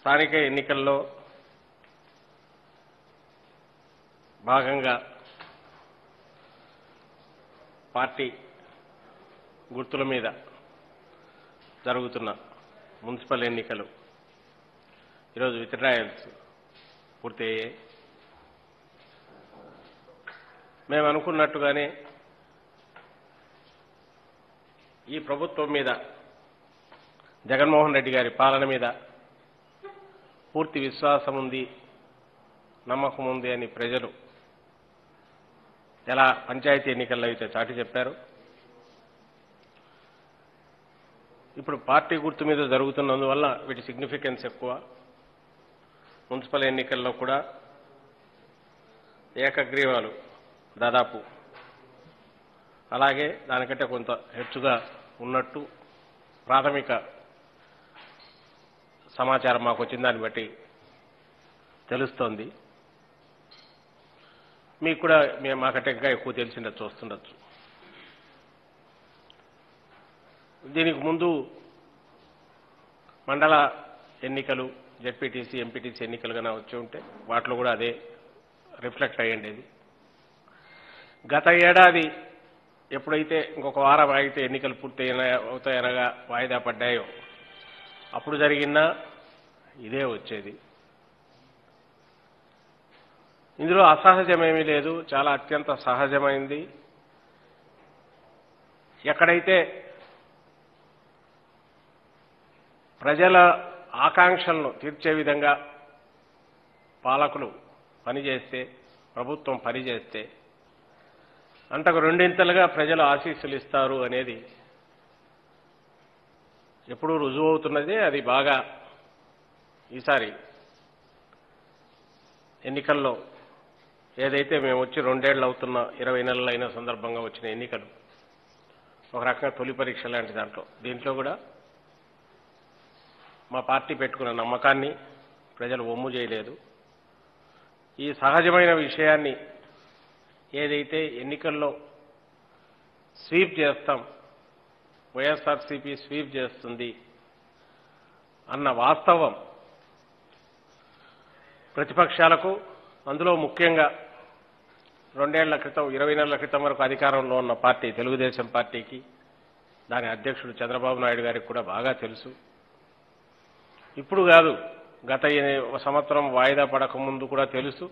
స్థానిక ఎన్నికల్లో భాగంగా పార్టీ గుర్తుల మీద జరుగుతున్న మున్సిపల్ ఎన్నికలు ఈరోజు విత్ ట్రయల్స్ పూర్తయ్యాయి. మేము అనుకున్నట్టుగానే ఈ ప్రభుత్వం మీద జగన్మోహన్ రెడ్డి గారి పాలన మీద పూర్తి విశ్వాసం ఉంది, నమ్మకం ఉంది అని ప్రజలు ఎలా పంచాయతీ ఎన్నికల్లో అయితే చాటి చెప్పారు. ఇప్పుడు పార్టీ గుర్తు మీద జరుగుతున్నందువల్ల వీటి సిగ్నిఫికెన్స్ ఎక్కువ. మున్సిపల్ ఎన్నికల్లో కూడా ఏకగ్రీవాలు దాదాపు అలాగే దానికంటే కొంత హెచ్చుగా ఉన్నట్టు ప్రాథమిక సమాచారం మాకు వచ్చిన దాన్ని బట్టి తెలుస్తోంది. మీకు కూడా మాకంటే ఇంకా ఎక్కువ తెలిసిండొచ్చు, వస్తుండొచ్చు. దీనికి ముందు మండల ఎన్నికలు, జెడ్పీటీసీ ఎంపీటీసీ ఎన్నికలుగా వచ్చి ఉంటే వాటిలో కూడా అదే రిఫ్లెక్ట్ అయ్యండేది. గత ఏడాది ఎప్పుడైతే ఇంకొక వారం ఆగితే ఎన్నికలు పూర్తి అవుతాయనగా వాయిదా పడ్డాయో అప్పుడు జరిగినా ఇదే వచ్చేది. ఇందులో అసహజమేమీ లేదు, చాలా అత్యంత సహజమైంది. ఎక్కడైతే ప్రజల ఆకాంక్షలను తీర్చే విధంగా పాలకులు పనిచేస్తే, ప్రభుత్వం పనిచేస్తే అంతకు రెండింతలుగా ప్రజలు ఆశీస్సులు ఇస్తారు అనేది ఎప్పుడూ రుజువు అవుతున్నదే. అది బాగా ఈసారి ఎన్నికల్లో ఏదైతే మేము వచ్చి 2 ఏళ్ళు అవుతున్న 20 నెలలు అయిన సందర్భంగా వచ్చిన ఎన్నికలు ఒక రకంగా తొలి పరీక్ష లాంటి దీంట్లో కూడా మా పార్టీ పెట్టుకున్న నమ్మకాన్ని ప్రజలు ఒమ్ము చేయలేదు. ఈ సహజమైన విషయాన్ని ఏదైతే ఎన్నికల్లో స్వీప్ చేస్తాం, వైఎస్ఆర్సీపీ స్వీప్ చేస్తుంది అన్న వాస్తవం ప్రతిపక్షాలకు, అందులో ముఖ్యంగా 2 ఏళ్ల క్రితం 20 నెలల క్రితం వరకు అధికారంలో ఉన్న పార్టీ తెలుగుదేశం పార్టీకి, దాని అధ్యక్షుడు చంద్రబాబు నాయుడు గారికి కూడా బాగా తెలుసు. ఇప్పుడు కాదు, గత సంవత్సరం వాయిదా పడకముందు కూడా తెలుసు.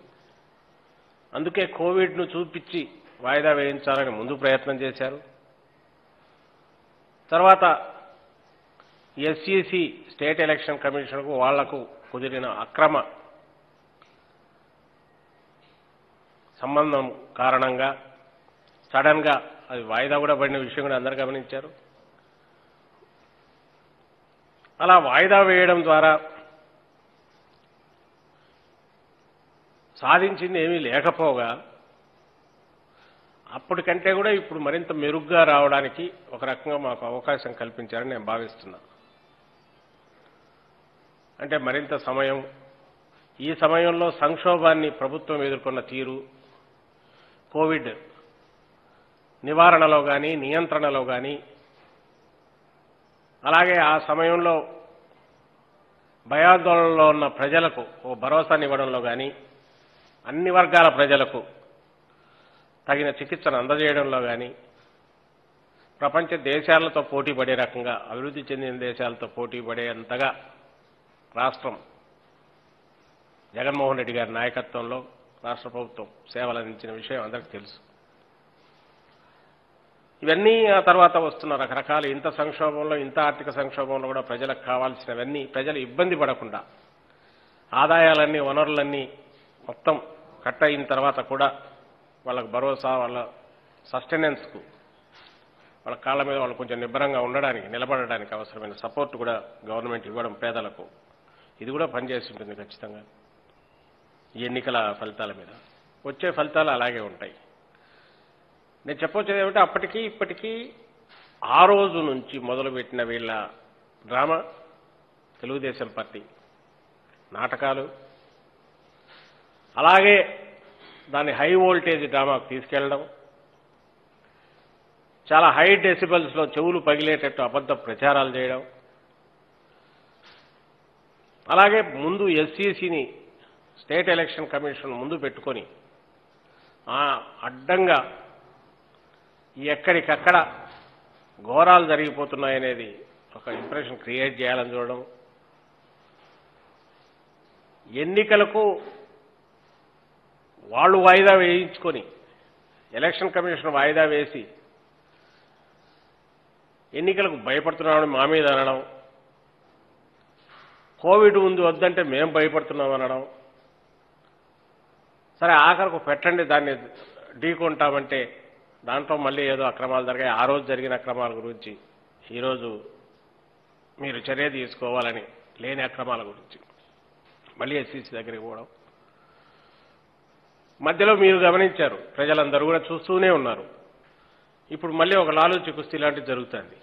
అందుకే కోవిడ్ను చూపించి వాయిదా వేయించాలని ముందు ప్రయత్నం చేశారు. తర్వాత ఎస్ఈసి స్టేట్ ఎలక్షన్ కమిషన్కు వాళ్లకు కుదిరిన అక్రమ సంబంధం కారణంగా సడన్గా అది వాయిదా కూడా పడిన విషయం కూడా అందరూ గమనించారు. అలా వాయిదా వేయడం ద్వారా సాధించింది ఏమీ లేకపోగా అప్పటికంటే కూడా ఇప్పుడు మరింత మెరుగ్గా రావడానికి ఒక రకంగా మాకు అవకాశం కల్పించారని నేను భావిస్తున్నా. అంటే మరింత సమయం, ఈ సమయంలో సంక్షోభాన్ని ప్రభుత్వం ఎదుర్కొన్న తీరు, కోవిడ్ నివారణలో కానీ నియంత్రణలో కానీ, అలాగే ఆ సమయంలో భయాందోళనలో ఉన్న ప్రజలకు ఓ భరోసానివ్వడంలో కానీ, అన్ని వర్గాల ప్రజలకు తగిన చికిత్సను అందజేయడంలో కానీ, ప్రపంచ దేశాలతో పోటీ పడే రకంగా అభివృద్ధి చెందిన దేశాలతో పోటీ పడేంతగా రాష్ట్రం జగన్మోహన్ రెడ్డి గారి నాయకత్వంలో రాష్ట్ర ప్రభుత్వం సేవలు అందించిన విషయం అందరికీ తెలుసు. ఇవన్నీ ఆ తర్వాత వస్తున్న రకరకాల ఇంత సంక్షోభంలో, ఇంత ఆర్థిక సంక్షోభంలో కూడా ప్రజలకు కావాల్సినవన్నీ, ప్రజలు ఇబ్బంది పడకుండా ఆదాయాలన్నీ వనరులన్నీ మొత్తం కట్ అయిన తర్వాత కూడా వాళ్ళకు భరోసా, వాళ్ళ సస్టెనెన్స్కు, వాళ్ళ కాళ్ళ మీద వాళ్ళు కొంచెం నిబ్బరంగా ఉండడానికి, నిలబడడానికి అవసరమైన సపోర్ట్ కూడా గవర్నమెంట్ ఇవ్వడం పేదలకు, ఇది కూడా పనిచేసి ఉంటుంది ఖచ్చితంగా. ఈ ఎన్నికల ఫలితాల మీద వచ్చే ఫలితాలు అలాగే ఉంటాయి. నేను చెప్పొచ్చేది ఏమంటే అప్పటికీ ఇప్పటికీ ఆ రోజు నుంచి మొదలుపెట్టిన వీళ్ళ డ్రామా, తెలుగుదేశం పార్టీ నాటకాలు, అలాగే దాన్ని హై వోల్టేజ్ డ్రామాకు తీసుకెళ్లడం, చాలా హై డెసిబల్స్లో చెవులు పగిలేటట్టు అబద్ధ ప్రచారాలు చేయడం, అలాగే ముందు ఎస్సీసీని స్టేట్ ఎలక్షన్ కమిషన్ ముందు పెట్టుకొని అడ్డంగా ఎక్కడికక్కడ ఘోరాలు జరిగిపోతున్నాయనేది ఒక ఇంప్రెషన్ క్రియేట్ చేయాలని చూడడం, ఎన్నికలకు వాళ్ళు వాయిదా వేయించుకొని ఎలక్షన్ కమిషన్ వాయిదా వేసి ఎన్నికలకు భయపడుతున్నామని మా మీద అనడం, కోవిడ్ ఉంది వద్దంటే మేము భయపడుతున్నాం అనడం, సరే ఆఖరకు పెట్టండి దాన్ని ఢీకొంటామంటే దాంట్లో మళ్ళీ ఏదో అక్రమాలు జరిగాయి, ఆ రోజు జరిగిన అక్రమాల గురించి ఈరోజు మీరు చర్య తీసుకోవాలని లేని అక్రమాల గురించి మళ్ళీ ఎస్సీసీ దగ్గరికి పోవడం. మధ్యలో మీరు గమనించారు, ప్రజలందరూ కూడా చూస్తూనే ఉన్నారు, ఇప్పుడు మళ్ళీ ఒక లాలూచి కుస్తీ లాంటివి జరుగుతుంది.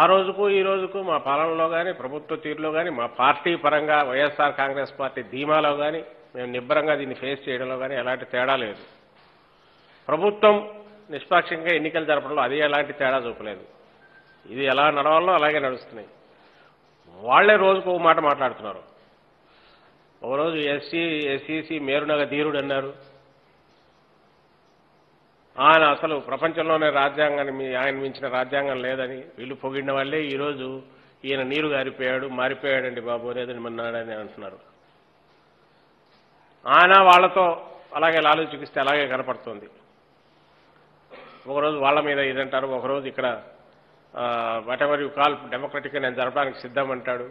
ఆ రోజుకు ఈ రోజుకు మా పాలనలో కానీ ప్రభుత్వ తీరులో కానీ మా పార్టీ పరంగా వైఎస్ఆర్ కాంగ్రెస్ పార్టీ ధీమాలో కానీ మేము నిబ్బరంగా దీన్ని ఫేస్ చేయడంలో కానీ ఎలాంటి తేడా లేదు. ప్రభుత్వం నిష్పాక్షంగా ఎన్నికలు జరపడంలో అది ఎలాంటి తేడా చూపలేదు. ఇది ఎలా నడవాలో అలాగే నడుస్తున్నాయి. వాళ్లే రోజుకు ఓ మాట మాట్లాడుతున్నారు. ఓ రోజు ఎస్సీసీ మేరునగ ధీరుడు అన్నారు, ఆయన అసలు ప్రపంచంలోనే రాజ్యాంగాన్ని ఆయన మించిన రాజ్యాంగం లేదని వీళ్ళు పొగిడిన వాళ్ళే ఈరోజు ఈయన నీరు గారిపోయాడు మారిపోయాడండి బాబు లేదని మన్నాడని అంటున్నారు. ఆయన వాళ్ళతో అలాగే లాలు చూపిస్తే అలాగే కనపడుతుంది. ఒకరోజు వాళ్ళ మీద ఇదంటారు, ఒకరోజు ఇక్కడ వాట్ ఎవర్ యూ కాల్ డెమోక్రటిక్గా నేను జరపడానికి సిద్ధం అంటాడు.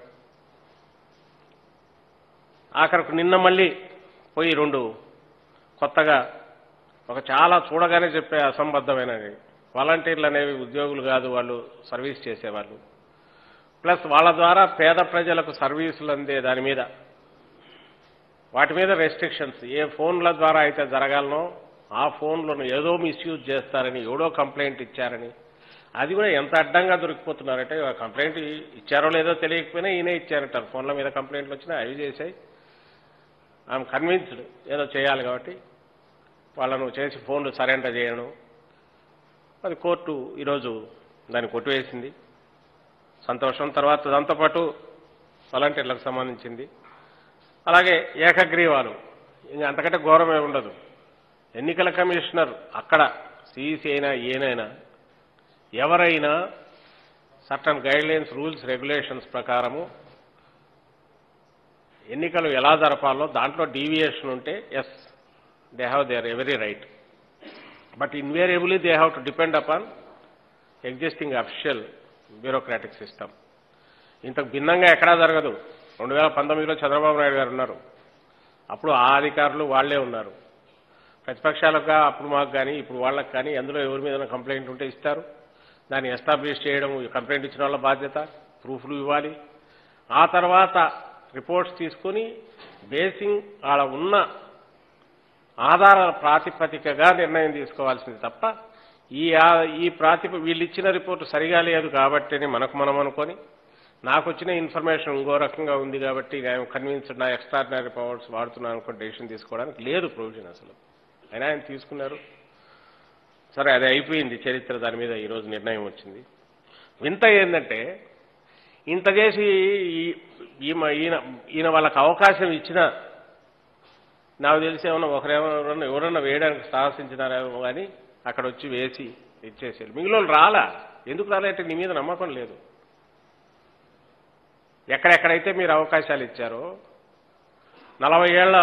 ఆఖరికి నిన్న మళ్ళీ పోయి రెండు కొత్తగా ఒక చాలా చూడగానే చెప్పే అసంబద్ధమైనవి, వాలంటీర్లు అనేవి ఉద్యోగులు కాదు, వాళ్ళు సర్వీస్ చేసేవాళ్ళు, ప్లస్ వాళ్ళ ద్వారా పేద ప్రజలకు సర్వీసులు అందే దాని మీద వాటి మీద రెస్ట్రిక్షన్స్, ఏ ఫోన్ల ద్వారా అయితే జరగాలనో ఆ ఫోన్లను ఏదో మిస్యూజ్ చేస్తారని ఎవడో కంప్లైంట్ ఇచ్చారని, అది కూడా ఎంత అడ్డంగా దొరికిపోతున్నారంటే కంప్లైంట్ ఇచ్చారో లేదో తెలియకపోయినా ఈయనే ఇచ్చారంటారు, ఫోన్ల మీద కంప్లైంట్లు వచ్చినా అవి చేశాయి ఆమె కన్విన్స్డ్ ఏదో చేయాలి కాబట్టి వాళ్ళను చేసి ఫోన్లు సరెండర్ చేయడం, అది కోర్టు ఈరోజు దాన్ని కొట్టివేసింది. సంతోషం. తర్వాత దాంతోపాటు వాలంటీర్లకు సంబంధించింది అలాగే ఏకగ్రీవాలు, ఇంకా అంతకంటే ఘోరమే ఉండదు. ఎన్నికల కమిషనర్ అక్కడ సీఈసీ అయినా ఏనైనా ఎవరైనా సర్టన్ గైడ్లైన్స్ రూల్స్ రెగ్యులేషన్స్ ప్రకారము ఎన్నికలు ఎలా జరపాలో దాంట్లో డీవియేషన్ ఉంటే yes they have their every right, but invariably they have to depend upon existing official bureaucratic system. ఇంతకు భిన్నంగా ఎక్కడా జరగదు. 2019లో చంద్రబాబు నాయుడు గారు ఉన్నారు, అప్పుడు ఆ అధికారులు వాళ్లే ఉన్నారు. ప్రతిపక్షాలుగా అప్పుడు మాకు కానీ ఇప్పుడు వాళ్ళకి కానీ అందులో ఎవరి మీద కంప్లైంట్ ఉంటే ఇస్తారు, దాన్ని ఎస్టాబ్లిష్ చేయడం కంప్లైంట్ ఇచ్చిన వాళ్ళ బాధ్యత, ప్రూఫ్లు ఇవ్వాలి, ఆ తర్వాత రిపోర్ట్స్ తీసుకుని బేసింగ్ అలా ఉన్న ఆధారాల ప్రాతిపదికగా నిర్ణయం తీసుకోవాల్సింది తప్ప ఈ వీళ్ళు ఇచ్చిన రిపోర్టు సరిగా లేదు కాబట్టి మనకు మనం అనుకొని నాకు వచ్చిన ఇన్ఫర్మేషన్ ఇంకో రకంగా ఉంది కాబట్టి ఆయన కన్విన్స్డ్ నా ఎక్స్ట్రాడినరీ పవర్స్ వాడుతున్నాను అనుకో డెసిషన్ తీసుకోవడానికి లేదు ప్రొవిజన్ అసలు. అయినా ఆయన తీసుకున్నారు. సరే అది అయిపోయింది చరిత్ర, దాని మీద ఈరోజు నిర్ణయం వచ్చింది. వింత ఏంటంటే ఇంత చేసి ఈయన వాళ్ళకి అవకాశం ఇచ్చినా నాకు తెలిసి ఏమన్నా ఒకరేమన్నా ఎవరన్నా వేయడానికి సాహసించినారేమో కానీ అక్కడ వచ్చి వేసి ఇచ్చేసారు. మిగిలిన వాళ్ళు రాలా. ఎందుకు రాలంటే నీ మీద నమ్మకం లేదు. ఎక్కడెక్కడైతే మీరు అవకాశాలు ఇచ్చారో 40 ఏళ్ల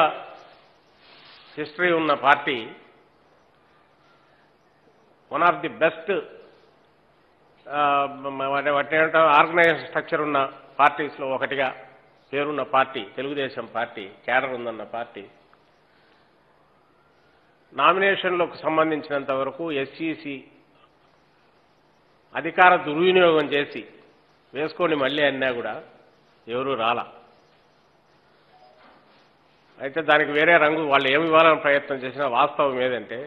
హిస్టరీ ఉన్న party, one of the best వాటిని ఆర్గనైజ్ స్ట్రక్చర్ ఉన్న పార్టీస్లో ఒకటిగా పేరున్న పార్టీ తెలుగుదేశం పార్టీ, క్యాడర్ ఉందన్న పార్టీ, నామినేషన్లకు సంబంధించినంత వరకు ఎస్సీసీ అధికార దుర్వినియోగం చేసి వేసుకొని మళ్ళీ అన్నా కూడా ఎవరూ రాలా. అయితే దానికి వేరే రంగు వాళ్ళు ఏమి ఇవ్వాలని ప్రయత్నం చేసినా వాస్తవం ఏదంటే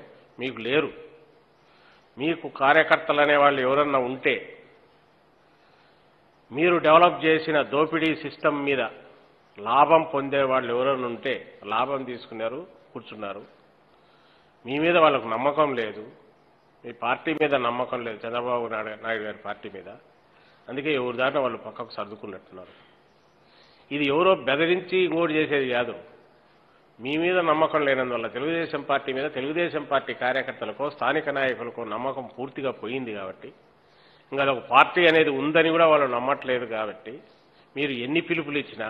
మీకు లేరు. మీకు కార్యకర్తలు అనేవాళ్ళు ఎవరన్నా ఉంటే మీరు డెవలప్ చేసిన దోపిడీ సిస్టమ్ మీద లాభం పొందేవాళ్ళు ఎవరన్నా ఉంటే లాభం తీసుకున్నారు కూర్చున్నారు. మీ మీద వాళ్ళకు నమ్మకం లేదు, మీ పార్టీ మీద నమ్మకం లేదు, చంద్రబాబు నాయుడు గారి పార్టీ మీద. అందుకే ఎవరి దాకా వాళ్ళు పక్కకు సర్దుకున్నట్టున్నారు. ఇది ఎవరో బెదిరించి ఇంకోటి చేసేది కాదు. మీ మీద నమ్మకం లేనందువల్ల తెలుగుదేశం పార్టీ మీద, తెలుగుదేశం పార్టీ కార్యకర్తలకు, స్థానిక నాయకులకు నమ్మకం పూర్తిగా పోయింది కాబట్టి, ఇంకా ఒక పార్టీ అనేది ఉందని కూడా వాళ్ళు నమ్మట్లేదు కాబట్టి, మీరు ఎన్ని పిలుపులు ఇచ్చినా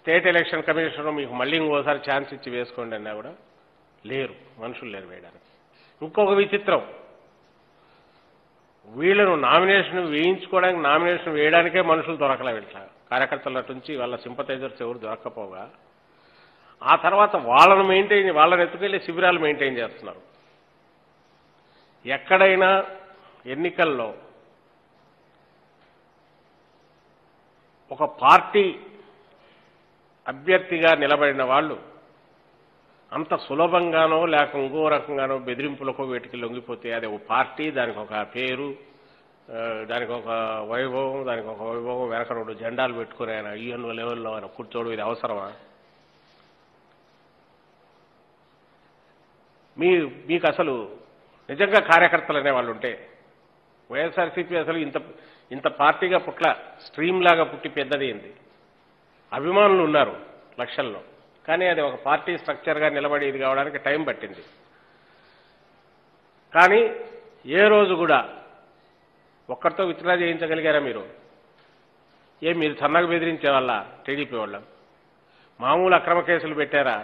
స్టేట్ ఎలక్షన్ కమిషన్ మీకు మళ్ళీ ఇంకోసారి ఛాన్స్ ఇచ్చి వేసుకోండి అన్నా కూడా లేరు, మనుషులు లేరు వేయడానికి. ఇంకొక విచిత్రం, వీళ్ళను నామినేషన్ వేయించుకోవడానికి, నామినేషన్ వేయడానికే మనుషులు దొరకలే వీళ్ళ కార్యకర్తల నుంచి, వాళ్ళ సింపథైజర్స్ ఎవరు దొరక్కపోగా ఆ తర్వాత వాళ్ళని ఎత్తుకెళ్లే శిబిరాలు మెయింటైన్ చేస్తున్నారు. ఎక్కడైనా ఎన్నికల్లో ఒక పార్టీ అభ్యర్థిగా నిలబడిన వాళ్ళు అంత సులభంగానో లేక ఇంకో రకంగానో బెదిరింపులకు వీటికి లొంగిపోతే అది ఒక పార్టీ, దానికి ఒక పేరు, దానికి ఒక వైభవం, వెనక రెండు జెండాలు పెట్టుకుని ఆయన యూఎన్ లెవెల్లో ఆయన కూర్చోడు, ఇది అవసరమా? మీకు అసలు నిజంగా కార్యకర్తలు అనేవాళ్ళు ఉంటే వైఎస్ఆర్సీపీ అసలు ఇంత పార్టీగా పుట్ల, స్ట్రీమ్లాగా పుట్టి పెద్దది అయింది, అభిమానులు ఉన్నారు లక్షల్లో, కానీ అది ఒక పార్టీ స్ట్రక్చర్గా నిలబడి ఇది కావడానికి టైం పట్టింది. కానీ ఏ రోజు కూడా ఒక్కరితో విత్డ్రా చేయించగలిగారా మీరు? మీరు సన్నగా బెదిరించే వాళ్ళ టీడీపీ వాళ్ళం, మామూలు అక్రమ కేసులు పెట్టారా?